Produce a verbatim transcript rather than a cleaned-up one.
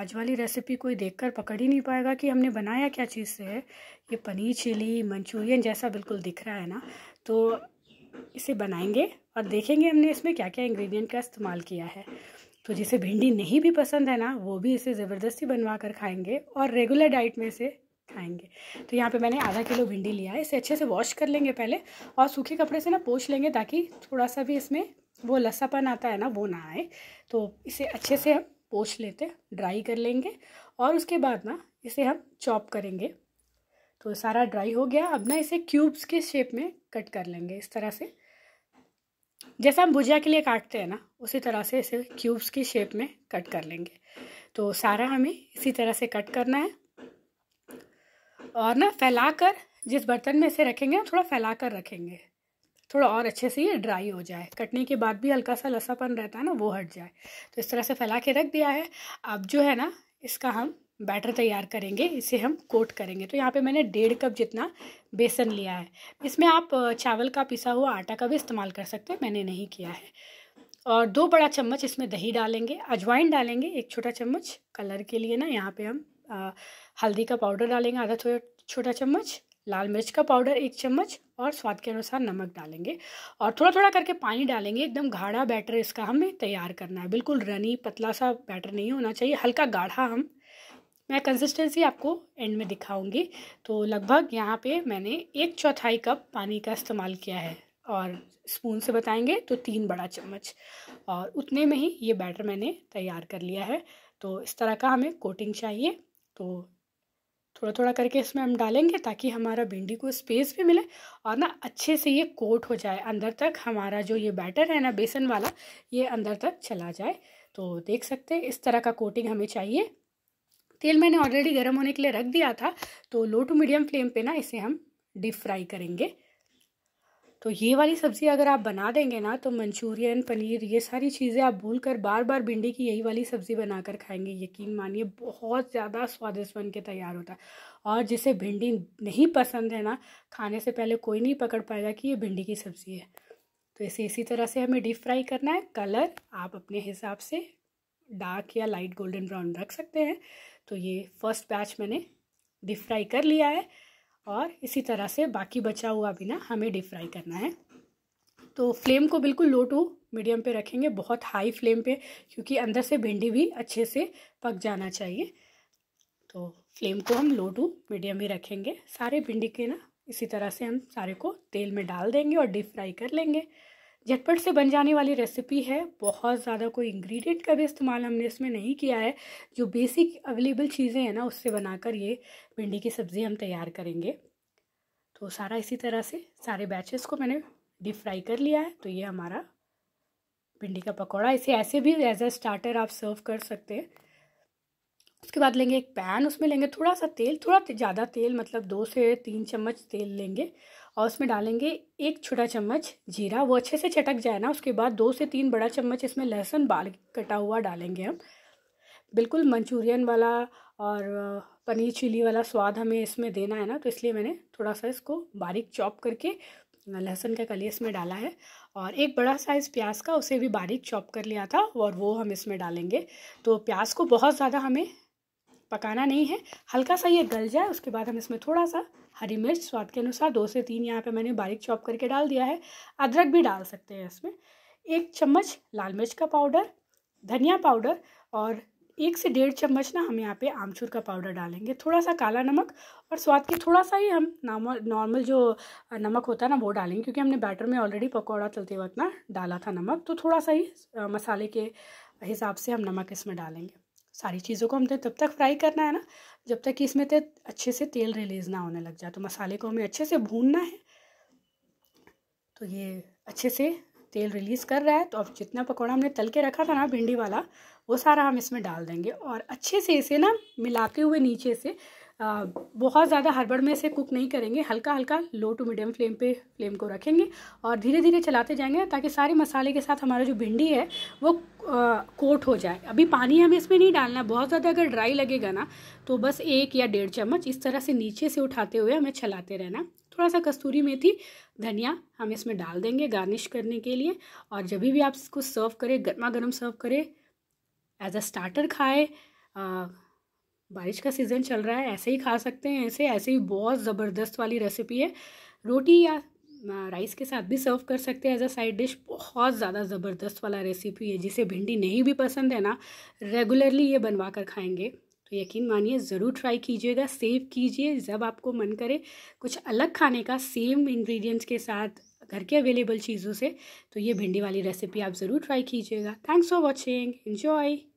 आज वाली रेसिपी कोई देखकर पकड़ ही नहीं पाएगा कि हमने बनाया क्या चीज़ से है। ये पनीर चिली मंचूरियन जैसा बिल्कुल दिख रहा है ना, तो इसे बनाएंगे और देखेंगे हमने इसमें क्या क्या इंग्रेडिएंट का इस्तेमाल किया है। तो जिसे भिंडी नहीं भी पसंद है ना, वो भी इसे ज़बरदस्ती बनवा कर खाएँगे और रेगुलर डाइट में इसे खाएँगे। तो यहाँ पे मैंने आधा किलो भिंडी लिया है। इसे अच्छे से वॉश कर लेंगे पहले और सूखे कपड़े से ना पोंछ लेंगे, ताकि थोड़ा सा भी इसमें वो लस्सापन आता है ना, वो ना आए। तो इसे अच्छे से हम पोंछ लेते ड्राई कर लेंगे और उसके बाद ना इसे हम चॉप करेंगे। तो सारा ड्राई हो गया, अब ना इसे क्यूब्स के शेप में कट कर लेंगे। इस तरह से जैसा हम भुजिया के लिए काटते हैं ना, उसी तरह से इसे क्यूब्स की शेप में कट कर लेंगे। तो सारा हमें इसी तरह से कट करना है और ना फैलाकर जिस बर्तन में इसे रखेंगे ना, थोड़ा फैलाकर रखेंगे, थोड़ा और अच्छे से ये ड्राई हो जाए। कटने के बाद भी हल्का सा लसापन रहता है ना, वो हट जाए। तो इस तरह से फैला के रख दिया है। अब जो है ना, इसका हम बैटर तैयार करेंगे, इसे हम कोट करेंगे। तो यहाँ पे मैंने डेढ़ कप जितना बेसन लिया है। इसमें आप चावल का पिसा हुआ आटा का भी इस्तेमाल कर सकते हैं, मैंने नहीं किया है। और दो बड़ा चम्मच इसमें दही डालेंगे, अजवाइन डालेंगे एक छोटा चम्मच कलर के लिए ना। यहाँ पर हम आ, हल्दी का पाउडर डालेंगे आधा छोटा चम्मच, लाल मिर्च का पाउडर एक चम्मच और स्वाद के अनुसार नमक डालेंगे और थोड़ा थोड़ा करके पानी डालेंगे। एकदम गाढ़ा बैटर इसका हमें तैयार करना है, बिल्कुल रनी पतला सा बैटर नहीं होना चाहिए, हल्का गाढ़ा। हम मैं कंसिस्टेंसी आपको एंड में दिखाऊंगी। तो लगभग यहाँ पे मैंने एक चौथाई कप पानी का इस्तेमाल किया है और स्पून से बताएंगे तो तीन बड़ा चम्मच, और उतने में ही ये बैटर मैंने तैयार कर लिया है। तो इस तरह का हमें कोटिंग चाहिए, तो थोड़ा थोड़ा करके इसमें हम डालेंगे ताकि हमारा भिंडी को स्पेस भी मिले और ना अच्छे से ये कोट हो जाए अंदर तक। हमारा जो ये बैटर है ना बेसन वाला, ये अंदर तक चला जाए। तो देख सकते हैं इस तरह का कोटिंग हमें चाहिए। तेल मैंने ऑलरेडी गर्म होने के लिए रख दिया था, तो लो टू मीडियम फ्लेम पे ना इसे हम डीप फ्राई करेंगे। तो ये वाली सब्ज़ी अगर आप बना देंगे ना, तो मंचूरियन पनीर ये सारी चीज़ें आप भूल कर बार बार भिंडी की यही वाली सब्ज़ी बनाकर खाएंगे। यकीन मानिए बहुत ज़्यादा स्वादिष्ट बन के तैयार होता है। और जिसे भिंडी नहीं पसंद है ना, खाने से पहले कोई नहीं पकड़ पाएगा कि ये भिंडी की सब्ज़ी है। तो इसे इसी तरह से हमें डीप फ्राई करना है। कलर आप अपने हिसाब से डार्क या लाइट गोल्डन ब्राउन रख सकते हैं। तो ये फर्स्ट बैच मैंने डीप फ्राई कर लिया है और इसी तरह से बाकी बचा हुआ भी ना हमें डीप फ्राई करना है। तो फ्लेम को बिल्कुल लो टू मीडियम पे रखेंगे, बहुत हाई फ्लेम पे, क्योंकि अंदर से भिंडी भी अच्छे से पक जाना चाहिए। तो फ्लेम को हम लो टू मीडियम ही रखेंगे। सारे भिंडी के ना इसी तरह से हम सारे को तेल में डाल देंगे और डीप फ्राई कर लेंगे। झटपट से बन जाने वाली रेसिपी है, बहुत ज़्यादा कोई इंग्रेडिएंट का भी इस्तेमाल हमने इसमें नहीं किया है। जो बेसिक अवेलेबल चीज़ें हैं ना, उससे बनाकर ये भिंडी की सब्ज़ी हम तैयार करेंगे। तो सारा इसी तरह से सारे बैचेस को मैंने डीप फ्राई कर लिया है। तो ये हमारा भिंडी का पकौड़ा, इसे ऐसे भी एज अ स्टार्टर आप सर्व कर सकते हैं। उसके बाद लेंगे एक पैन, उसमें लेंगे थोड़ा सा तेल, थोड़ा ज़्यादा तेल मतलब दो से तीन चम्मच तेल लेंगे और उसमें डालेंगे एक छोटा चम्मच जीरा, वो अच्छे से चटक जाए ना। उसके बाद दो से तीन बड़ा चम्मच इसमें लहसुन बारीक कटा हुआ डालेंगे हम। बिल्कुल मंचूरियन वाला और पनीर चिली वाला स्वाद हमें इसमें देना है ना, तो इसलिए मैंने थोड़ा सा इसको बारीक चॉप करके लहसुन का कली इसमें डाला है। और एक बड़ा साइज़ प्याज का, उसे भी बारीक चॉप कर लिया था और वो हम इसमें डालेंगे। तो प्याज को बहुत ज़्यादा हमें पकाना नहीं है, हल्का सा ये गल जाए। उसके बाद हम इसमें थोड़ा सा हरी मिर्च स्वाद के अनुसार दो से तीन यहाँ पे मैंने बारीक चॉप करके डाल दिया है। अदरक भी डाल सकते हैं इसमें, एक चम्मच लाल मिर्च का पाउडर, धनिया पाउडर और एक से डेढ़ चम्मच ना हम यहाँ पे आमचूर का पाउडर डालेंगे, थोड़ा सा काला नमक और स्वाद के थोड़ा सा ही हम नॉर्मल नॉर्मल जो नमक होता है ना, वो डालेंगे, क्योंकि हमने बैटर में ऑलरेडी पकौड़ा तलते वक्त ना डाला था नमक। तो थोड़ा सा ही मसाले के हिसाब से हम नमक इसमें डालेंगे। सारी चीज़ों को हमने तब तक फ्राई करना है ना, जब तक कि इसमें अच्छे से तेल रिलीज़ ना होने लग जाए। तो मसाले को हमें अच्छे से भूनना है। तो ये अच्छे से तेल रिलीज़ कर रहा है। तो अब जितना पकौड़ा हमने तल के रखा था ना भिंडी वाला, वो सारा हम इसमें डाल देंगे और अच्छे से इसे ना मिलाते हुए नीचे से, आ, बहुत ज़्यादा हड़बड़ में इसे कुक नहीं करेंगे। हल्का हल्का लो टू मीडियम फ्लेम पे फ्लेम को रखेंगे और धीरे धीरे चलाते जाएंगे, ताकि सारे मसाले के साथ हमारा जो भिंडी है वो आ, कोट हो जाए। अभी पानी हमें इसमें नहीं डालना, बहुत ज़्यादा अगर ड्राई लगेगा ना, तो बस एक या डेढ़ चम्मच इस तरह से नीचे से उठाते हुए हमें चलाते रहना। थोड़ा सा कस्तूरी मेथी धनिया हम इसमें डाल देंगे गार्निश करने के लिए। और जब भी आप इसको सर्व करें, गर्मा गर्म सर्व करें, एज अ स्टार्टर खाएँ आ, बारिश का सीज़न चल रहा है, ऐसे ही खा सकते हैं ऐसे ऐसे ही बहुत ज़बरदस्त वाली रेसिपी है। रोटी या राइस के साथ भी सर्व कर सकते हैं एज अ साइड डिश। बहुत ज़्यादा ज़बरदस्त वाला रेसिपी है, जिसे भिंडी नहीं भी पसंद है ना, रेगुलरली ये बनवा कर खाएँगे तो यकीन मानिए ज़रूर ट्राई कीजिएगा, सेव कीजिए। जब आपको मन करे कुछ अलग खाने का सेम इंग्रेडिएंट्स के साथ घर के अवेलेबल चीज़ों से, तो ये भिंडी वाली रेसिपी आप ज़रूर ट्राई कीजिएगा। Thanks for watching, enjoy.